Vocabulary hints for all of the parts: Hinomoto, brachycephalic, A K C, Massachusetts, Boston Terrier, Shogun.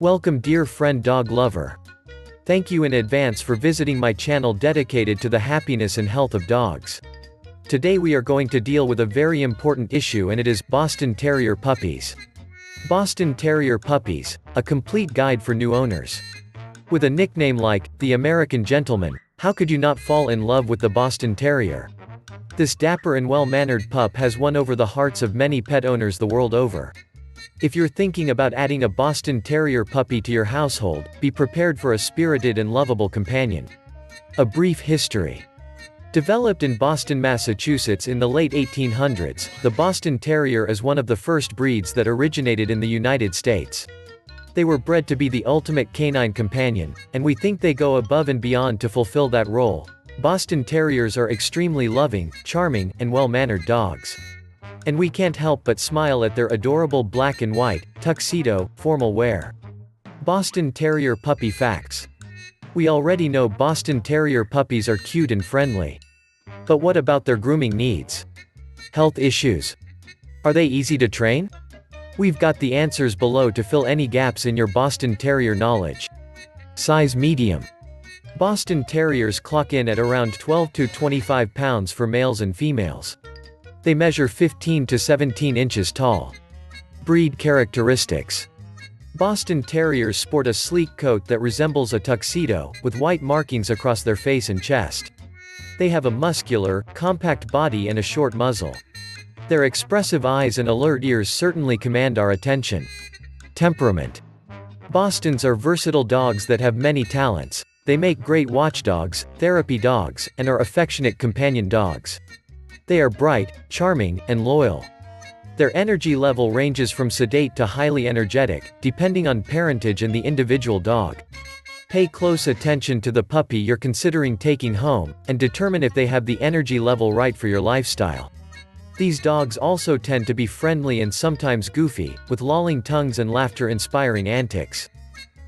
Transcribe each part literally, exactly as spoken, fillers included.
Welcome dear friend dog lover. Thank you in advance for visiting my channel dedicated to the happiness and health of dogs. Today we are going to deal with a very important issue, and it is Boston Terrier puppies. Boston Terrier puppies, a complete guide for new owners. With a nickname like, the American Gentleman, how could you not fall in love with the Boston Terrier? This dapper and well-mannered pup has won over the hearts of many pet owners the world over. If you're thinking about adding a Boston Terrier puppy to your household, be prepared for a spirited and lovable companion. A brief history. Developed in Boston, Massachusetts in the late eighteen hundreds, the Boston Terrier is one of the first breeds that originated in the United States. They were bred to be the ultimate canine companion, and we think they go above and beyond to fulfill that role. Boston Terriers are extremely loving, charming, and well-mannered dogs. And we can't help but smile at their adorable black and white, tuxedo, formal wear. Boston Terrier puppy facts. We already know Boston Terrier puppies are cute and friendly. But what about their grooming needs? Health issues. Are they easy to train? We've got the answers below to fill any gaps in your Boston Terrier knowledge. Size medium. Boston Terriers clock in at around twelve to twenty-five pounds for males and females. They measure fifteen to seventeen inches tall. Breed characteristics. Boston Terriers sport a sleek coat that resembles a tuxedo, with white markings across their face and chest. They have a muscular, compact body and a short muzzle. Their expressive eyes and alert ears certainly command our attention. Temperament. Bostons are versatile dogs that have many talents. They make great watchdogs, therapy dogs, and are affectionate companion dogs. They are bright, charming, and loyal. Their energy level ranges from sedate to highly energetic, depending on parentage and the individual dog. Pay close attention to the puppy you're considering taking home, and determine if they have the energy level right for your lifestyle. These dogs also tend to be friendly and sometimes goofy, with lolling tongues and laughter-inspiring antics.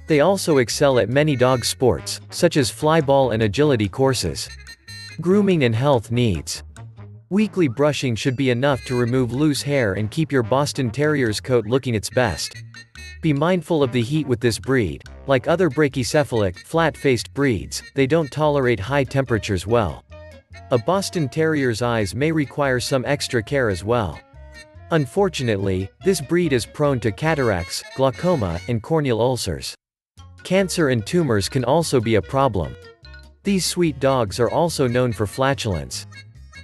They also excel at many dog sports, such as flyball and agility courses. Grooming and health needs. Weekly brushing should be enough to remove loose hair and keep your Boston Terrier's coat looking its best. Be mindful of the heat with this breed. Like other brachycephalic, flat-faced breeds, they don't tolerate high temperatures well. A Boston Terrier's eyes may require some extra care as well. Unfortunately, this breed is prone to cataracts, glaucoma, and corneal ulcers. Cancer and tumors can also be a problem. These sweet dogs are also known for flatulence.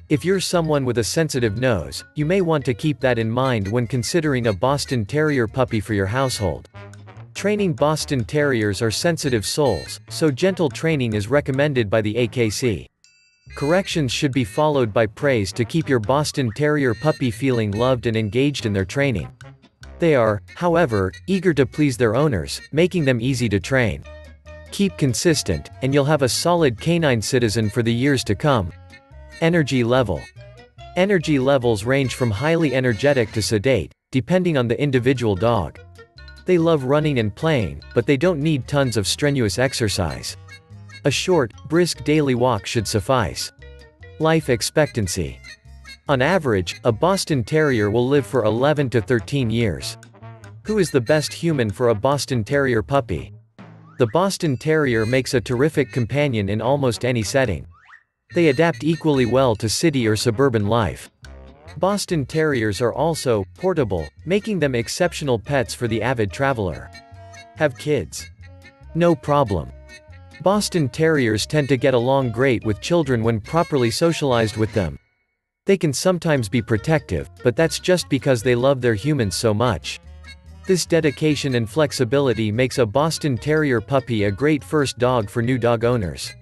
If you're someone with a sensitive nose, you may want to keep that in mind when considering a Boston Terrier puppy for your household. Training Boston Terriers are sensitive souls, so gentle training is recommended by the A K C. Corrections should be followed by praise to keep your Boston Terrier puppy feeling loved and engaged in their training. They are, however, eager to please their owners, making them easy to train. Keep consistent, and you'll have a solid canine citizen for the years to come. Energy level. Energy levels range from highly energetic to sedate, depending on the individual dog. They love running and playing, but they don't need tons of strenuous exercise. A short, brisk daily walk should suffice. Life expectancy. On average, a Boston Terrier will live for eleven to thirteen years. Who is the best human for a Boston Terrier puppy? The Boston Terrier makes a terrific companion in almost any setting. They adapt equally well to city or suburban life. Boston Terriers are also portable, making them exceptional pets for the avid traveler. Have kids? No problem. Boston Terriers tend to get along great with children when properly socialized with them. They can sometimes be protective, but that's just because they love their humans so much. This dedication and flexibility makes a Boston Terrier puppy a great first dog for new dog owners.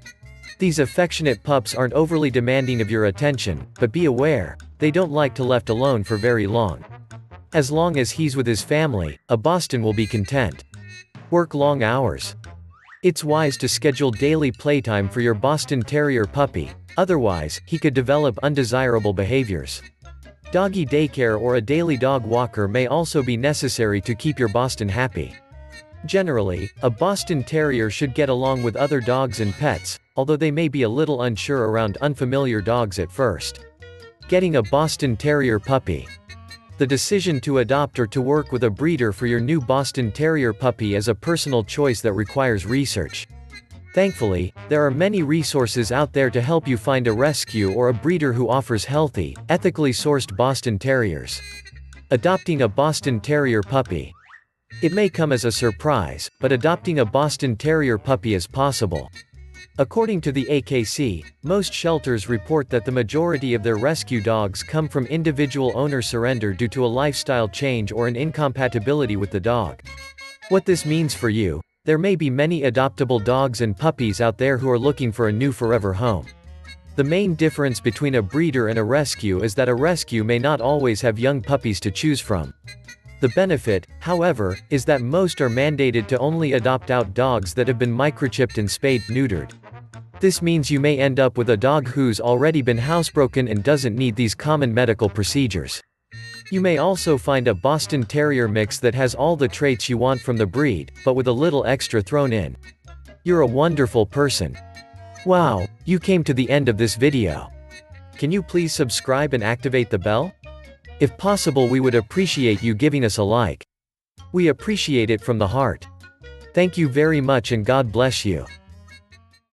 These affectionate pups aren't overly demanding of your attention, but be aware, they don't like to be left alone for very long. As long as he's with his family, a Boston will be content. Work long hours. It's wise to schedule daily playtime for your Boston Terrier puppy, otherwise, he could develop undesirable behaviors. Doggy daycare or a daily dog walker may also be necessary to keep your Boston happy. Generally, a Boston Terrier should get along with other dogs and pets, although they may be a little unsure around unfamiliar dogs at first. Getting a Boston Terrier puppy. The decision to adopt or to work with a breeder for your new Boston Terrier puppy is a personal choice that requires research. Thankfully, there are many resources out there to help you find a rescue or a breeder who offers healthy, ethically sourced Boston Terriers. Adopting a Boston Terrier puppy. It may come as a surprise, but adopting a Boston Terrier puppy is possible. According to the A K C, most shelters report that the majority of their rescue dogs come from individual owner surrender due to a lifestyle change or an incompatibility with the dog. What this means for you: there may be many adoptable dogs and puppies out there who are looking for a new forever home. The main difference between a breeder and a rescue is that a rescue may not always have young puppies to choose from. The benefit, however, is that most are mandated to only adopt out dogs that have been microchipped and spayed/neutered. This means you may end up with a dog who's already been housebroken and doesn't need these common medical procedures. You may also find a Boston Terrier mix that has all the traits you want from the breed, but with a little extra thrown in. You're a wonderful person. Wow, you came to the end of this video. Can you please subscribe and activate the bell? If possible, we would appreciate you giving us a like. We appreciate it from the heart. Thank you very much and God bless you.